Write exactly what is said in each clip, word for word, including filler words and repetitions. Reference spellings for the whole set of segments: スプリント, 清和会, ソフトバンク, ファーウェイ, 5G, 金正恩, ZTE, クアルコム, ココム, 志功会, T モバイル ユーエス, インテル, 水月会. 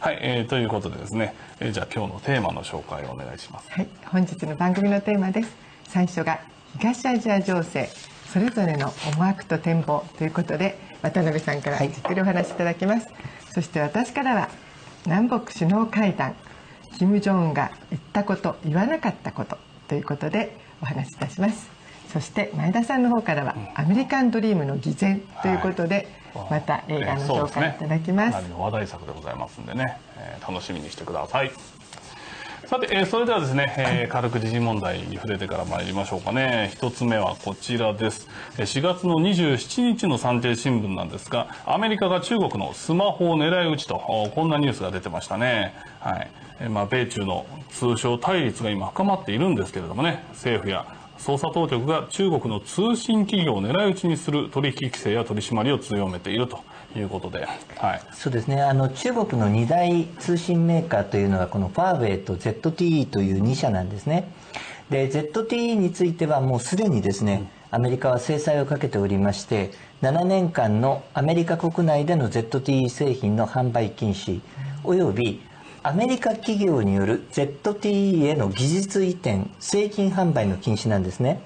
はい、えー、ということでですね、えー、じゃあ今日のテーマの紹介をお願いします。はい、本日の番組のテーマです。最初が東アジア情勢、それぞれの思惑と展望ということで、渡辺さんからじっくりお話しいただきます。はい、そして私からは南北首脳会談、金正恩が言ったこと言わなかったことということでお話しいたします。そして前田さんの方からは、うん、アメリカンドリームの偽善ということで、はい、また映画の紹介いただきます。かなりの話題作でございますんでね、えー、楽しみにしてください。さて、えー、それではですね、えー、軽く時事問題に触れてから参りましょうかね。一つ目はこちらです。しがつのにじゅうしちにちの産経新聞なんですが、アメリカが中国のスマホを狙い撃ちと、こんなニュースが出てましたね。はい、えーまあ、米中の通商対立が今深まっているんですけれどもね、政府や捜査当局が中国の通信企業を狙い撃ちにする取引規制や取り締まりを強めているということで、はい、そうですね。あの中国のに大通信メーカーというのがこのファーウェイと ゼットティーイー というに社なんですね。で ゼットティーイー についてはもうすでにですね、アメリカは制裁をかけておりまして、ななねんかんのアメリカ国内での ゼットティーイー 製品の販売禁止およびアメリカ企業による ゼットティーイー への技術移転、製品販売の禁止なんですね。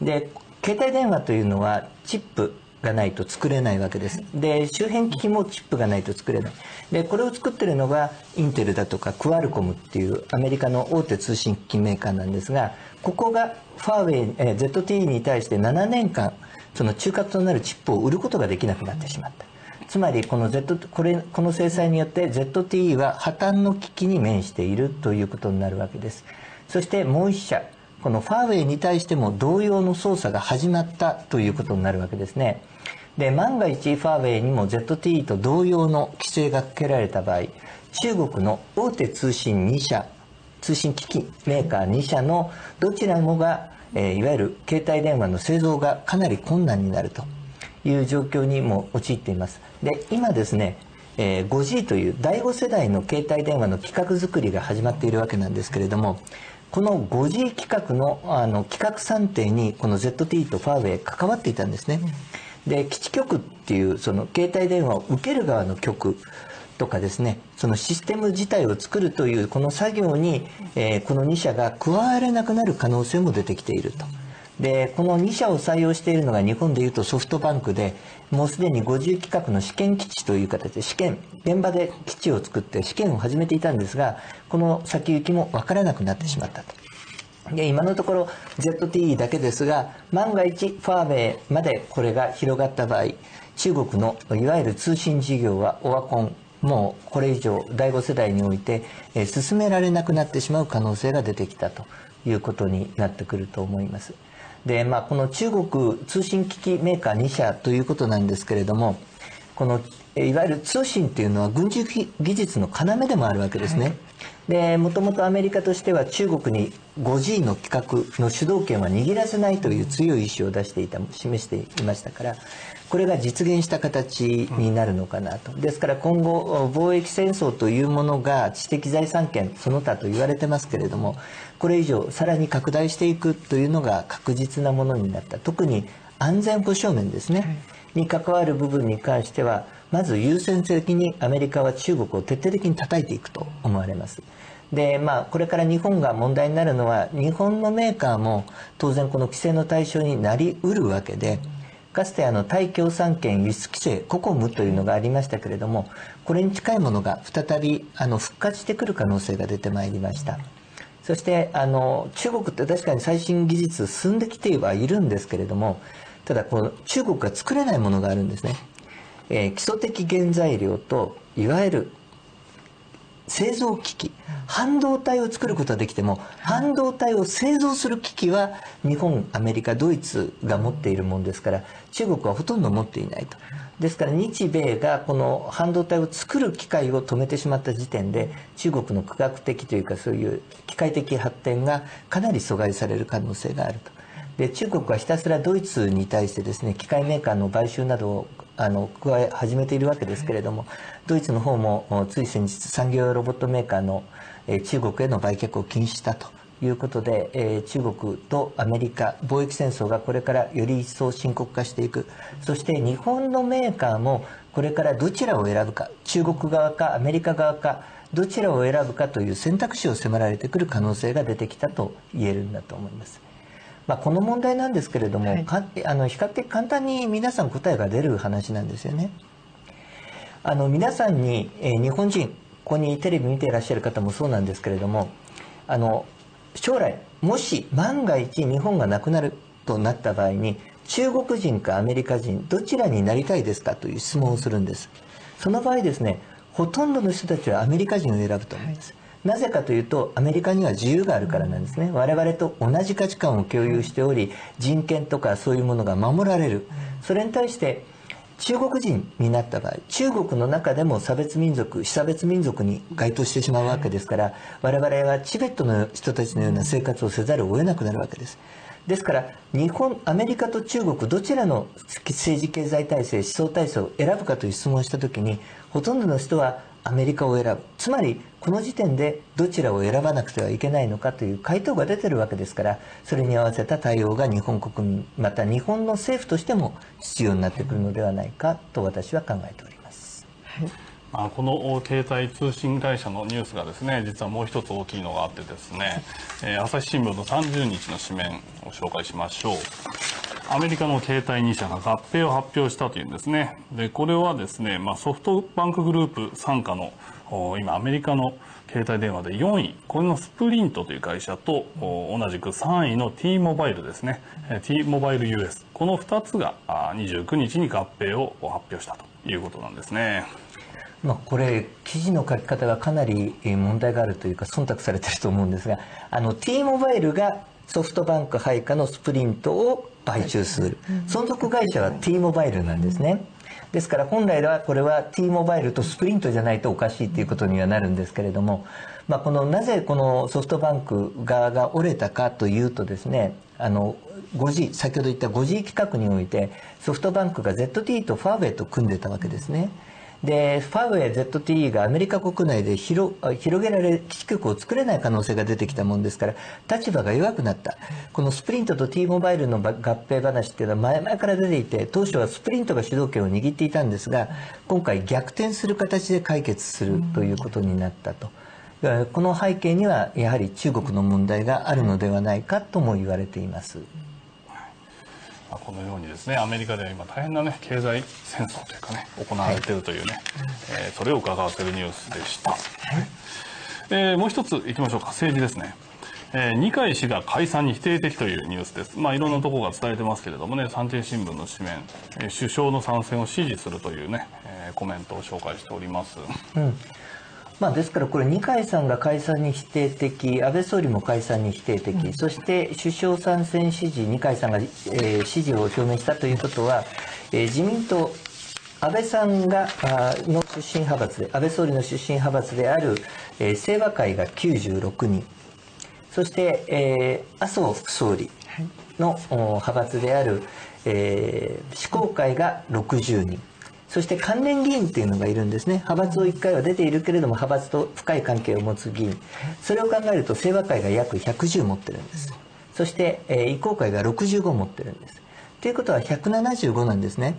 で、携帯電話というのはチップがないと作れないわけです。で、周辺機器もチップがないと作れない。で、これを作ってるのがインテルだとかクアルコムっていうアメリカの大手通信機器メーカーなんですが、ここがファーウェイ、えー、ゼットティーイー に対してななねんかんその中核となるチップを売ることができなくなってしまった。つまりこの Z これこの制裁によって ゼットティーイー は破綻の危機に面しているということになるわけです。そしてもう一社、このファーウェイに対しても同様の捜査が始まったということになるわけですね。で、万が一ファーウェイにも ゼットティーイー と同様の規制がかけられた場合、中国の大手通信に社、通信機器メーカーに社のどちらもが、えー、いわゆる携帯電話の製造がかなり困難になるという状況にも陥っています。で、今ですね、えー、ファイブジー というだいご世代の携帯電話の規格作りが始まっているわけなんですけれども、この ファイブジー 規格の、あの規格算定にこの ゼットティーイー とファーウェイ関わっていたんですね。で、基地局っていうその携帯電話を受ける側の局とかですね、そのシステム自体を作るというこの作業に、えー、このに社が加われなくなる可能性も出てきていると。で、このに社を採用しているのが日本でいうとソフトバンクで、もうすでにファイブジー規格の試験基地という形で試験現場で基地を作って試験を始めていたんですが、この先行きも分からなくなってしまったと。で、今のところ ゼットティーイー だけですが、万が一ファーウェイまでこれが広がった場合、中国のいわゆる通信事業はオワコン、もうこれ以上だいご世代において進められなくなってしまう可能性が出てきたということになってくると思います。で、まあ、この中国通信機器メーカーに社ということなんですけれども、このいわゆる通信というのは軍事技術の要でもあるわけですね。で、もともとアメリカとしては中国に ファイブジー の規格の主導権は握らせないという強い意思を出していた示していましたから、これが実現した形になるのかなと。ですから今後貿易戦争というものが知的財産権その他と言われてますけれども、これ以上さらに拡大していくというのが確実なものになった。特に安全保障面ですね、に関わる部分に関しては、まず優先的にアメリカは中国を徹底的に叩いていくと思われます。で、まあ、これから日本が問題になるのは、日本のメーカーも当然この規制の対象になりうるわけで、かつてあの対共産圏輸出規制、ココムというのがありましたけれども、これに近いものが再びあの復活してくる可能性が出てまいりました。そしてあの中国って確かに最新技術進んできてはいるんですけれども、ただこの中国が作れないものがあるんですね。えー、基礎的原材料といわゆる製造機器、半導体を作ることはできても、半導体を製造する機器は日本、アメリカ、ドイツが持っているものですから、中国はほとんど持っていないと。ですから日米がこの半導体を作る機会を止めてしまった時点で、中国の科学的というかそういう機械的発展がかなり阻害される可能性があると。で、中国はひたすらドイツに対してですね、機械メーカーの買収などをあの加え始めているわけですけれども、ドイツの方もつい先日産業用ロボットメーカーの中国への売却を禁止したということで、えー、中国とアメリカ、貿易戦争がこれからより一層深刻化していく。そして日本のメーカーもこれからどちらを選ぶか、中国側かアメリカ側か、どちらを選ぶかという選択肢を迫られてくる可能性が出てきたと言えるんだと思います。まあ、この問題なんですけれども、はい、かあの比較的簡単に皆さん答えが出る話なんですよね。あの皆さんに、えー、日本人、ここにテレビ見ていらっしゃる方もそうなんですけれども、あの将来もし万が一日本がなくなるとなった場合に、中国人かアメリカ人どちらになりたいですかという質問をするんです。その場合ですね、ほとんどの人たちはアメリカ人を選ぶと思います。はい、なぜかというと、アメリカには自由があるからなんですね。我々と同じ価値観を共有しており、人権とかそういうものが守られる。それに対して中国人になった場合、中国の中でも差別民族、差別民族に該当してしまうわけですから、我々はチベットの人たちのような生活をせざるを得なくなるわけです。ですから、日本、アメリカと中国、どちらの政治経済体制、思想体制を選ぶかという質問をしたときに、ほとんどの人はアメリカを選ぶ。つまり、この時点でどちらを選ばなくてはいけないのかという回答が出てるわけですから、それに合わせた対応が日本国民、また日本の政府としても必要になってくるのではないかと私は考えております。はい、まあ、この携帯通信会社のニュースがですね、実はもう一つ大きいのがあってですね、えー、朝日新聞のさんじゅうにちの紙面を紹介しましょう。アメリカの携帯に社が合併を発表したというんですね。でこれはですね、まあ、ソフトバンクグループ傘下の今アメリカの携帯電話でよんい、これのスプリントという会社と同じくさんいの T モバイルですね、 T モバイル ユーエス、 このふたつがにじゅうくにちに合併を発表したということなんですね。まあこれ記事の書き方がかなり問題があるというか忖度されてると思うんですが、あの T モバイルがソフトバンク配下のスプリントを買収する、存続会社は T モバイルなんですね。ですから本来はこれは T モバイルとスプリントじゃないとおかしいということにはなるんですけれども、まあ、このなぜこのソフトバンク側が折れたかというとですね、あのごじ、先ほど言った ごジー 規格においてソフトバンクが ゼットティーイー とファーウェイと組んでたわけですね。でファーウェイ ゼットティーイー がアメリカ国内で 広, 広げられ基地局を作れない可能性が出てきたもんですから立場が弱くなった。このスプリントと T モバイルの合併話っていうのは前々から出ていて、当初はスプリントが主導権を握っていたんですが、今回逆転する形で解決するということになったと。この背景にはやはり中国の問題があるのではないかとも言われています。このようにですね、アメリカでは今大変なね経済戦争というかね行われているというね、はい、えー、それを伺わせるニュースでした。はい、えー、もう一ついきましょうか。政治ですね、えー、二階氏が解散に否定的というニュースです。まあいろんなところが伝えてますけれどもね、産経新聞の紙面、えー、首相の参戦を支持するというね、えー、コメントを紹介しております。うん、まあ、ですからこれ二階さんが解散に否定的、安倍総理も解散に否定的、うん、そして首相参戦支持、二階さんが、えー、支持を表明したということは、えー、自民党、安倍さんがあの出身派閥で、安倍総理の出身派閥である、えー、清和会がきゅうじゅうろくにん、そして、えー、麻生副総理の、はい、派閥である、えー、志功会がろくじゅうにん。そして関連議員というのがいるんですね。派閥をいっかいは出ているけれども派閥と深い関係を持つ議員、それを考えると清和会が約ひゃくじゅう持ってるんです。そして、えー、移行会がろくじゅうご持ってるんです。ということはひゃくななじゅうごなんですね。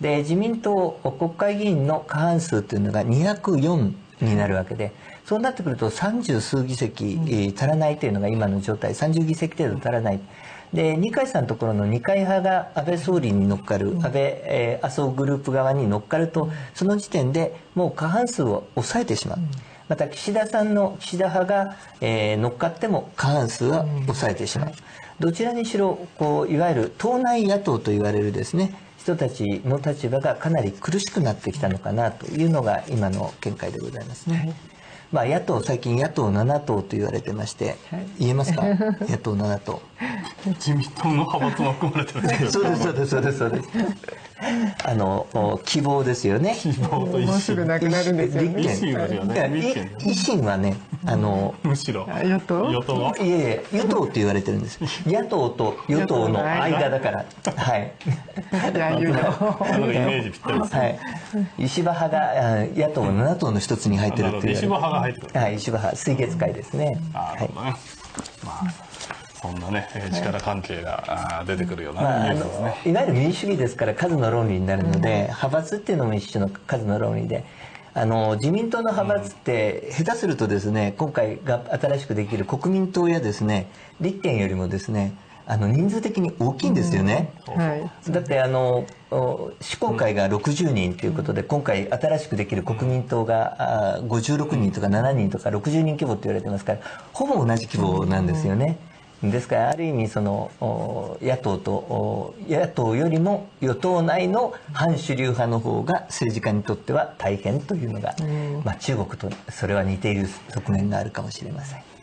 で自民党国会議員の過半数というのがにひゃくよんになるわけで、そうなってくるとさんじゅうすうぎせき、えー、足らないというのが今の状態、さんじゅうぎせき程度足らない。で二階さんのところの二階派が安倍総理に乗っかる、安倍、えー、麻生グループ側に乗っかると、その時点でもう過半数を抑えてしまう。また岸田さんの岸田派が、えー、乗っかっても過半数は抑えてしまう。どちらにしろこういわゆる党内野党と言われるですね人たちの立場がかなり苦しくなってきたのかなというのが今の見解でございますね。はい、まあ野党、最近野党なな党と言われてまして、はい、言えますか野党なな党。自民党の派閥も含まれてるんですよ。そうですそうですそうですそうです。あの希望ですよね。希望と一心。もうすぐなくなるんですよね。維新はね、あのむしろ与党与党いやいや与党って言われてるんです。野党と与党の間だから。はい。野党。あのイメージぴったりです。はい。石破派が野党なな党の一つに入ってるっていう。石破派が入ってる。はい、石破派、水月会ですね。ああ、なるほどね。まあ。そんなね力関係が出てくるようなニュースですね、まあ、いわゆる民主主義ですから数の論理になるので、うん、派閥っていうのも一種の数の論理で、あの自民党の派閥って下手するとですね、今回が新しくできる国民党やですね立憲よりもですねあの人数的に大きいんですよね、うんはい、だってあの執行会がろくじゅうにんということで、うん、今回新しくできる国民党がごじゅうろくにんとかしちにんとかろくじゅうにん規模って言われてますからほぼ同じ規模なんですよね、うん、ですからある意味その野党と野党よりも与党内の反主流派の方が政治家にとっては大変というのが、うんまあ、中国とそれは似ている側面があるかもしれません。